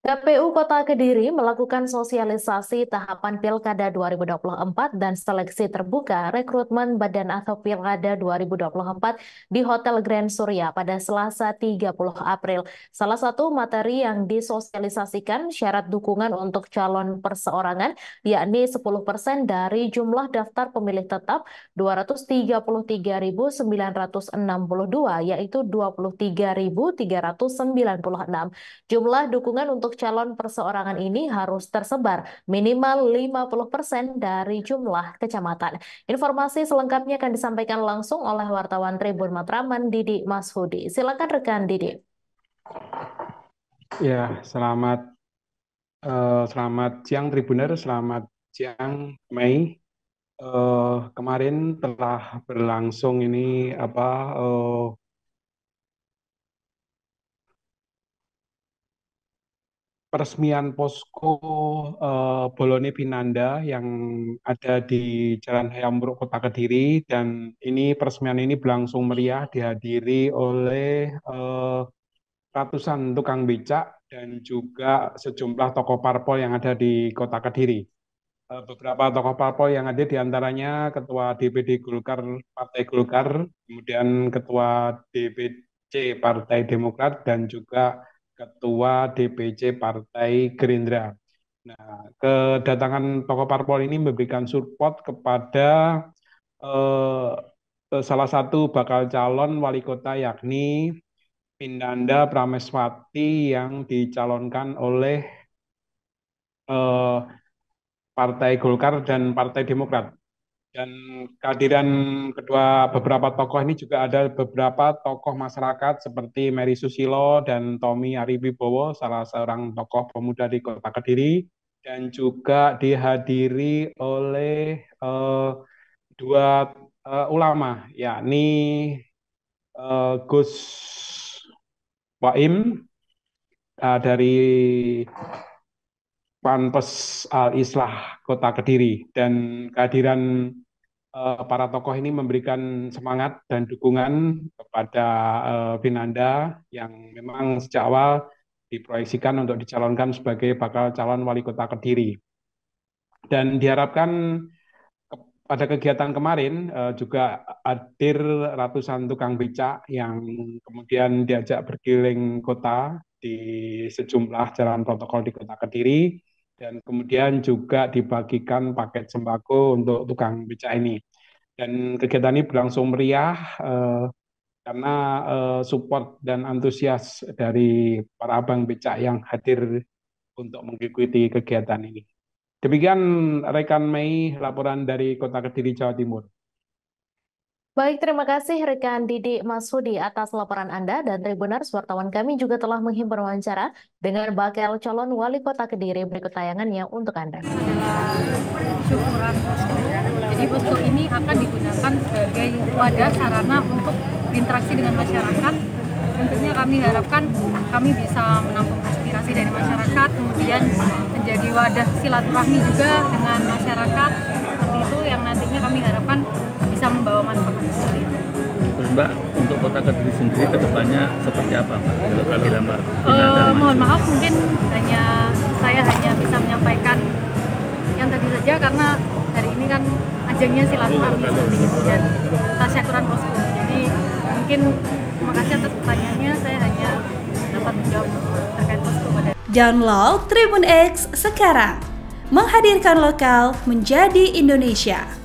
KPU Kota Kediri melakukan sosialisasi tahapan Pilkada 2024 dan seleksi terbuka rekrutmen Badan atau Pilkada 2024 di Hotel Grand Surya pada Selasa 30 April. Salah satu materi yang disosialisasikan syarat dukungan untuk calon perseorangan, yakni 10% dari jumlah daftar pemilih tetap 233.962, yaitu 23.396. Jumlah dukungan untuk calon perseorangan ini harus tersebar minimal 50% dari jumlah kecamatan. Informasi selengkapnya akan disampaikan langsung oleh wartawan Tribun Matraman, Didik Mashudi. Silakan rekan Didik. Ya, selamat siang Tribuner, selamat siang Mei. Kemarin telah berlangsung ini peresmian posko Bolone Vinanda yang ada di Jalan Hayam Wuruk Kota Kediri, dan ini peresmian ini berlangsung meriah, dihadiri oleh ratusan tukang becak dan juga sejumlah tokoh parpol yang ada di Kota Kediri. Beberapa tokoh parpol yang ada diantaranya Ketua DPD Golkar Partai Golkar, kemudian Ketua DPC Partai Demokrat, dan juga Ketua DPC Partai Gerindra. Nah, kedatangan tokoh parpol ini memberikan support kepada salah satu bakal calon wali kota, yakni Vinanda Prameswati, yang dicalonkan oleh Partai Golkar dan Partai Demokrat. Dan kehadiran beberapa tokoh ini juga ada beberapa tokoh masyarakat seperti Mary Susilo dan Tommy Aribibowo, salah seorang tokoh pemuda di Kota Kediri, dan juga dihadiri oleh dua ulama, yakni Gus Waim dari Panpes Al-Islah Kota Kediri, dan kehadiran para tokoh ini memberikan semangat dan dukungan kepada Vinanda yang memang sejak awal diproyeksikan untuk dicalonkan sebagai bakal calon wali kota Kediri. Dan diharapkan pada kegiatan kemarin juga hadir ratusan tukang becak yang kemudian diajak berkeliling kota di sejumlah jalan protokol di Kota Kediri, dan kemudian juga dibagikan paket sembako untuk tukang becak ini. Dan kegiatan ini berlangsung meriah karena support dan antusias dari para abang becak yang hadir untuk mengikuti kegiatan ini. Demikian rekan Mei, laporan dari Kota Kediri, Jawa Timur. Baik, terima kasih rekan Didik Mashudi atas laporan Anda, dan Tribuners, wartawan kami juga telah menghimpun wawancara dengan bakal calon wali kota Kediri. Berikut tayangannya untuk Anda. Jadi posko ini akan digunakan sebagai wadah sarana untuk interaksi dengan masyarakat. Tentunya kami harapkan kami bisa menampung aspirasi dari masyarakat, kemudian menjadi wadah silaturahmi juga dengan masyarakat. Seperti itu yang nantinya kami harapkan bisa membawa manfaat. Terus Mbak, untuk Kota Kediri sendiri kedepannya seperti apa Mbak? Mohon maaf, mungkin saya hanya bisa menyampaikan yang tadi saja, karena hari ini kan ajangnya silaturahmi dan tasyakuran posko. Jadi mungkin terima kasih atas pertanyaannya, saya hanya dapat menjawab terkait posko. Download Tribun X sekarang, menghadirkan lokal menjadi Indonesia.